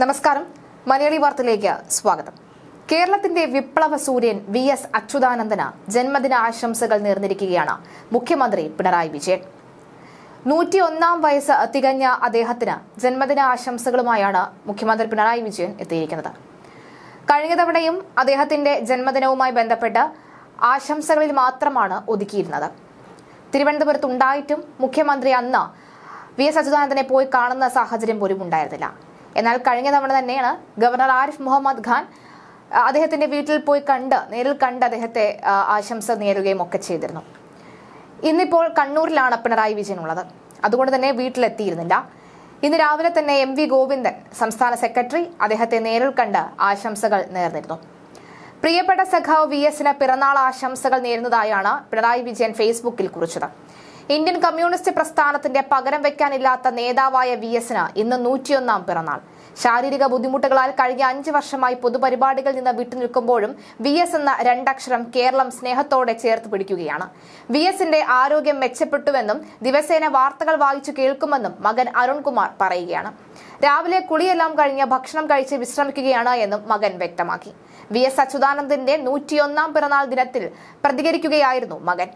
നമസ്കാരം, മലയാളി വാർത്തയിലേക്ക് സ്വാഗതം. കേരളത്തിന്റെ വിപ്ലവ സൂര്യൻ വി എസ് അച്യുതാനന്ദന് ജന്മദിന ആശംസകൾ നേർന്നിരിക്കുകയാണ് മുഖ്യമന്ത്രി പിണറായി വിജയൻ. 101 വയസ്സ് തികഞ്ഞ അദ്ദേഹത്തിന് ജന്മദിന ആശംസകളുമായാണ് മുഖ്യമന്ത്രി പിണറായി വിജയൻ എത്തിയിരിക്കുന്നത്. കഴിഞ്ഞ തവണയും അദ്ദേഹത്തിന്റെ ജന്മദിനവുമായി ബന്ധപ്പെട്ട് ആശംസകളിൽ മാത്രമാണ് ഒതുക്കിയിരുന്നത്. തിരുവനന്തപുരത്തുണ്ടായിട്ടും മുഖ്യമന്ത്രി അന്ന് വി എസ് അച്യുതാനന്ദനെ പോയി കാണുന്ന സാഹചര്യം പോലും ഉണ്ടായിരുന്നില്ല. എന്നാൽ കഴിഞ്ഞ തവണ തന്നെയാണ് ഗവർണർ ആരിഫ് മുഹമ്മദ് ഖാൻ അദ്ദേഹത്തിന്റെ വീട്ടിൽ പോയി നേരിൽ കണ്ട് അദ്ദേഹത്തെ ആശംസ നേരുകയും ഒക്കെ ചെയ്തിരുന്നു. ഇന്നിപ്പോൾ കണ്ണൂരിലാണ് പിണറായി വിജയൻ ഉള്ളത്. അതുകൊണ്ട് തന്നെ വീട്ടിലെത്തിയിരുന്നില്ല. ഇന്ന് രാവിലെ തന്നെ എം വി ഗോവിന്ദൻ, സംസ്ഥാന സെക്രട്ടറി, അദ്ദേഹത്തെ നേരിൽ കണ്ട് ആശംസകൾ നേർന്നിരുന്നു. പ്രിയപ്പെട്ട സഖാവ് വി എസിന് പിറന്നാൾ ആശംസകൾ നേരുന്നതായാണ് പിണറായി വിജയൻ ഫേസ്ബുക്കിൽ കുറിച്ചത്. ഇന്ത്യൻ കമ്മ്യൂണിസ്റ്റ് പ്രസ്ഥാനത്തിന്റെ പകരം വെക്കാനില്ലാത്ത നേതാവായ വി എസിന് ഇന്ന് 101 പിറന്നാൾ. ശാരീരിക ബുദ്ധിമുട്ടുകളാൽ കഴിഞ്ഞ 5 വർഷമായി പൊതുപരിപാടികളിൽ നിന്ന് വിട്ടുനിൽക്കുമ്പോഴും വി എസ് എന്ന രണ്ടക്ഷരം കേരളം സ്നേഹത്തോടെ ചേർത്ത് പിടിക്കുകയാണ്. വി എസിന്റെ ആരോഗ്യം മെച്ചപ്പെട്ടുവെന്നും ദിവസേന വാർത്തകൾ വായിച്ചു കേൾക്കുമെന്നും മകൻ അരുൺകുമാർ പറയുകയാണ്. രാവിലെ കുളിയെല്ലാം കഴിഞ്ഞ് ഭക്ഷണം കഴിച്ച് വിശ്രമിക്കുകയാണ് എന്നും മകൻ വ്യക്തമാക്കി. വി എസ് അച്യുതാനന്ദന്റെ 101 പിറന്നാൾ ദിനത്തിൽ പ്രതികരിക്കുകയായിരുന്നു മകൻ.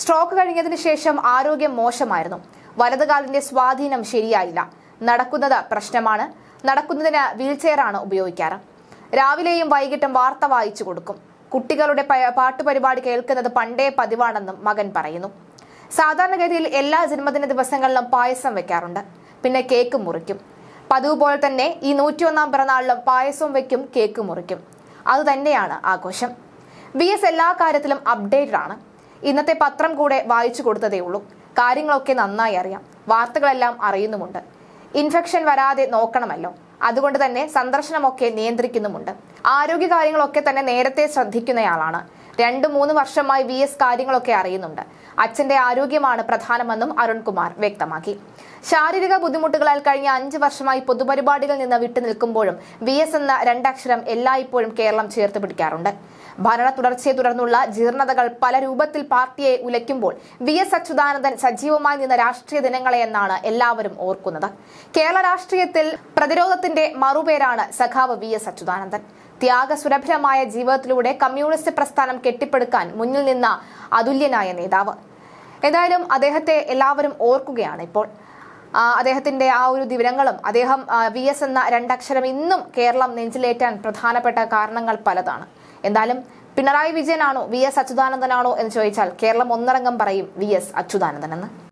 സ്ട്രോക്ക് കഴിഞ്ഞതിന് ശേഷം ആരോഗ്യം മോശമായിരുന്നു. വലതുകാലിന്റെ സ്വാധീനം ശരിയായില്ല. നടക്കുന്നത് പ്രശ്നമാണ്. നടക്കുന്നതിന് വീൽചെയറാണ് ഉപയോഗിക്കാറ്. രാവിലെയും വൈകിട്ടും വാർത്ത വായിച്ചു കൊടുക്കും. കുട്ടികളുടെ പാട്ടുപരിപാടി കേൾക്കുന്നത് പണ്ടേ പതിവാണെന്നും മകൻ പറയുന്നു. സാധാരണഗതിയിൽ എല്ലാ ജന്മദിന ദിവസങ്ങളിലും പായസം വെക്കാറുണ്ട്. പിന്നെ കേക്ക് മുറിക്കും. പതിവ് പോലെ തന്നെ ഈ 101 പിറന്നാളിലും പായസം വെക്കും, കേക്ക് മുറിക്കും. അതുതന്നെയാണ് ആഘോഷം. വി എസ് എല്ലാ കാര്യത്തിലും അപ്ഡേറ്റഡ് ആണ്. ഇന്നത്തെ പത്രം കൂടെ വായിച്ചു കൊടുത്തതേ ഉള്ളൂ. കാര്യങ്ങളൊക്കെ നന്നായി അറിയാം. വാർത്തകളെല്ലാം അറിയുന്നുമുണ്ട്. ഇൻഫെക്ഷൻ വരാതെ നോക്കണമല്ലോ, അതുകൊണ്ട് തന്നെ സന്ദർശനമൊക്കെ നിയന്ത്രിക്കുന്നുമുണ്ട്. ആരോഗ്യ കാര്യങ്ങളൊക്കെ തന്നെ നേരത്തെ ശ്രദ്ധിക്കുന്നയാളാണ്. 2-3 വർഷമായി വി എസ് കാര്യങ്ങളൊക്കെ അറിയുന്നുണ്ട്. അച്ഛന്റെ ആരോഗ്യമാണ് പ്രധാനമെന്നും അരുൺകുമാർ വ്യക്തമാക്കി. ശാരീരിക ബുദ്ധിമുട്ടുകളാൽ കഴിഞ്ഞ 5 വർഷമായി പൊതുപരിപാടികളിൽ നിന്ന് വിട്ടുനിൽക്കുമ്പോഴും വി എസ് എന്ന രണ്ടക്ഷരം എല്ലായ്പ്പോഴും കേരളം ചേർത്ത് പിടിക്കാറുണ്ട്. ഭരണ തുടർച്ചയെ തുടർന്നുള്ള ജീർണതകൾ പല രൂപത്തിൽ പാർട്ടിയെ ഉലയ്ക്കുമ്പോൾ വി എസ് അച്യുതാനന്ദൻ സജീവമായി നിന്ന രാഷ്ട്രീയ ദിനങ്ങളെ എന്നാണ് എല്ലാവരും ഓർക്കുന്നത്. കേരള രാഷ്ട്രീയത്തിൽ പ്രതിരോധത്തിന്റെ മറുപേരാണ് സഖാവ് വി എസ് അച്യുതാനന്ദൻ. ത്യാഗസുരഭിരമായ ജീവിതത്തിലൂടെ കമ്മ്യൂണിസ്റ്റ് പ്രസ്ഥാനം കെട്ടിപ്പടുക്കാൻ മുന്നിൽ നിന്ന അതുല്യനായ നേതാവ്. ഏതായാലും അദ്ദേഹത്തെ എല്ലാവരും ഓർക്കുകയാണ് ഇപ്പോൾ. അദ്ദേഹത്തിന്റെ ആ ഒരു വിവരങ്ങളും അദ്ദേഹം വി എസ് എന്ന രണ്ടക്ഷരം ഇന്നും കേരളം നെഞ്ചിലേറ്റാൻ പ്രധാനപ്പെട്ട കാരണങ്ങൾ പലതാണ്. എന്തായാലും പിണറായി വിജയനാണോ വി എസ് അച്യുതാനന്ദനാണോ എന്ന് ചോദിച്ചാൽ കേരളം ഒന്നടങ്കം പറയും വി എസ് അച്യുതാനന്ദൻ എന്ന്.